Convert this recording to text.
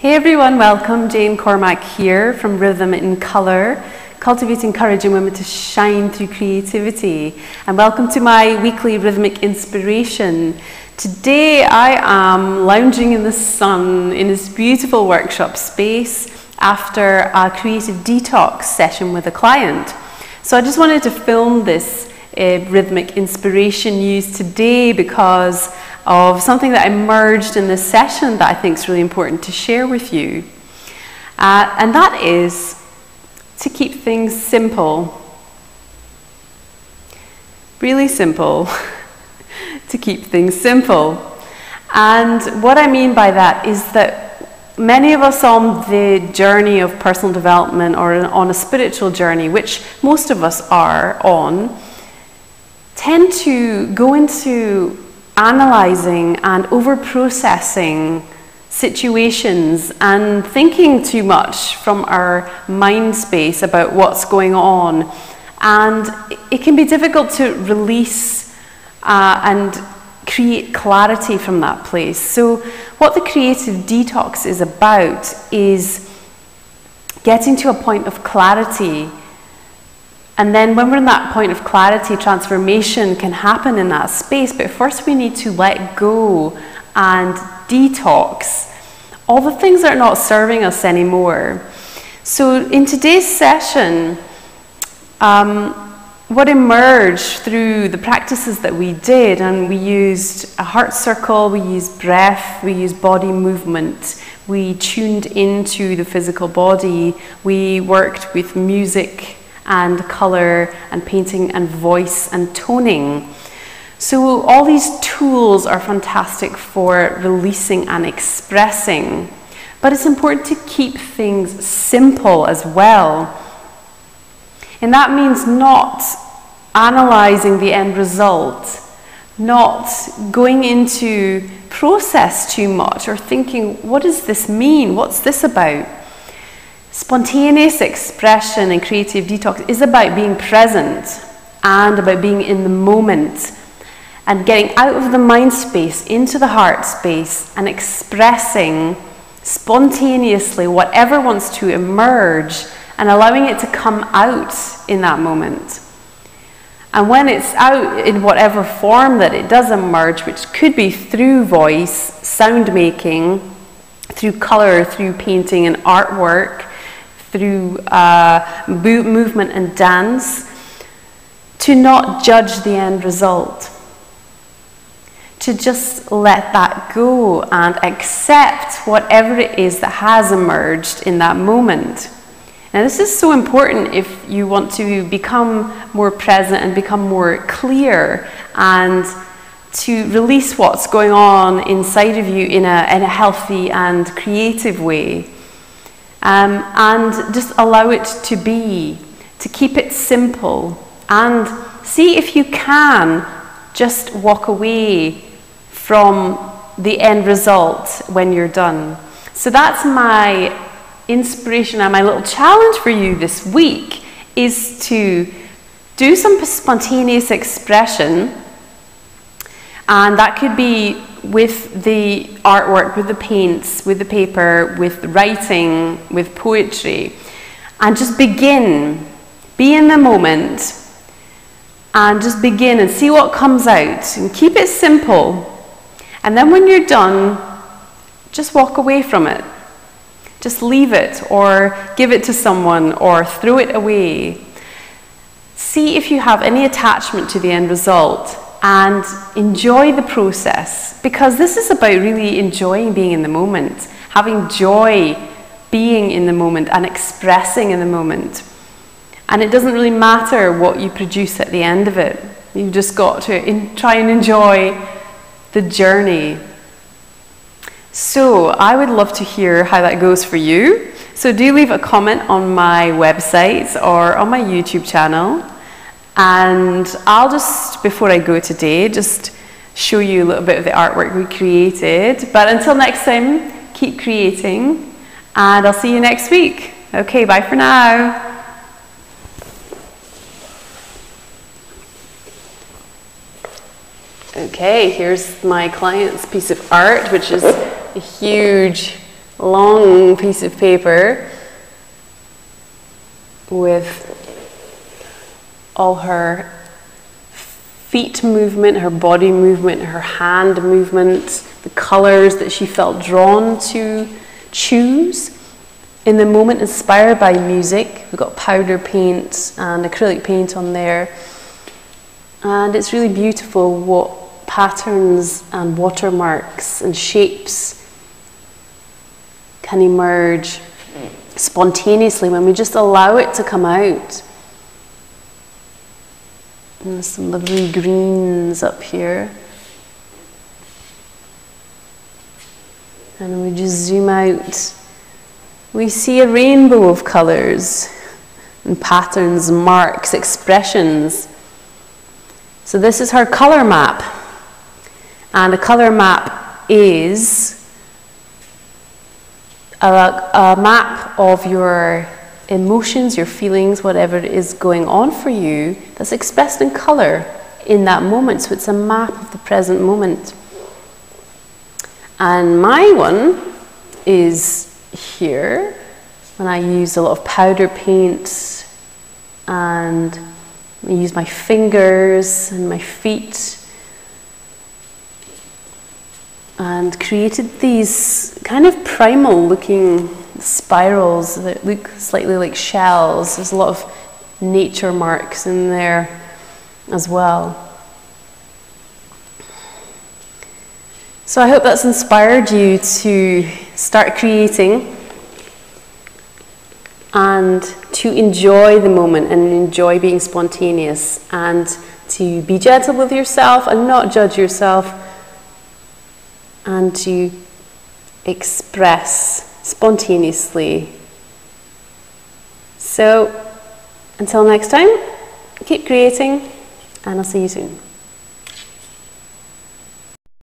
Hey everyone, welcome. Jane Cormack here from Rhythm in Colour, cultivating courage in women to shine through creativity. And welcome to my weekly Rhythmic Inspiration. Today I am lounging in the sun in this beautiful workshop space after a creative detox session with a client. So I just wanted to film this Rhythmic Inspiration used today because of something that emerged in this session that I think is really important to share with you. And that is to keep things simple. Really simple. To keep things simple. And what I mean by that is that many of us on the journey of personal development or on a spiritual journey, which most of us are on, tend to go into analysing and over-processing situations and thinking too much from our mind space about what's going on. And it can be difficult to release and create clarity from that place. So what the creative detox is about is getting to a point of clarity. And then when we're in that point of clarity, transformation can happen in that space. But first we need to let go and detox all the things that are not serving us anymore. So in today's session, what emerged through the practices that we did, and we used a heart circle, we used breath, we used body movement, we tuned into the physical body, we worked with music and colour and painting and voice and toning. So all these tools are fantastic for releasing and expressing, but it's important to keep things simple as well. And that means not analysing the end result, not going into process too much or thinking, what does this mean? What's this about? Spontaneous expression and creative detox is about being present and about being in the moment and getting out of the mind space into the heart space and expressing spontaneously whatever wants to emerge and allowing it to come out in that moment. And when it's out in whatever form that it does emerge, which could be through voice, sound making, through colour, through painting and artwork, through movement and dance, to not judge the end result. To just let that go and accept whatever it is that has emerged in that moment. Now this is so important if you want to become more present and become more clear and to release what's going on inside of you in a healthy and creative way. And just allow it to be, to keep it simple, and see if you can just walk away from the end result when you're done. So that's my inspiration and my little challenge for you this week is to do some spontaneous expression, and that could be with the artwork, with the paints, with the paper, with writing, with poetry. And just begin, be in the moment, and just begin and see what comes out. And keep it simple. And then when you're done, just walk away from it. Just leave it, or give it to someone, or throw it away. See if you have any attachment to the end result. And enjoy the process, because this is about really enjoying being in the moment, having joy being in the moment and expressing in the moment. And it doesn't really matter what you produce at the end of it. You've just got to try and enjoy the journey. So I would love to hear how that goes for you. So do leave a comment on my website or on my YouTube channel. And I'll just, before I go today, just show you a little bit of the artwork we created. But until next time, keep creating, and I'll see you next week. Okay, bye for now. Okay, here's my client's piece of art, which is a huge long piece of paper with all her feet movement, her body movement, her hand movement, the colours that she felt drawn to choose in the moment, inspired by music. We've got powder paint and acrylic paint on there, and it's really beautiful what patterns and watermarks and shapes can emerge spontaneously when we just allow it to come out. And there's some lovely greens up here. And we just zoom out. We see a rainbow of colours and patterns, marks, expressions. So this is her colour map. And a colour map is a map of your emotions, your feelings, whatever is going on for you, that's expressed in colour in that moment. So it's a map of the present moment. And my one is here, when I use a lot of powder paint and I use my fingers and my feet, and created these kind of primal looking spirals that look slightly like shells. There's a lot of nature marks in there as well. So I hope that's inspired you to start creating and to enjoy the moment and enjoy being spontaneous, and to be gentle with yourself and not judge yourself, and to express spontaneously. So until next time, keep creating, and I'll see you soon.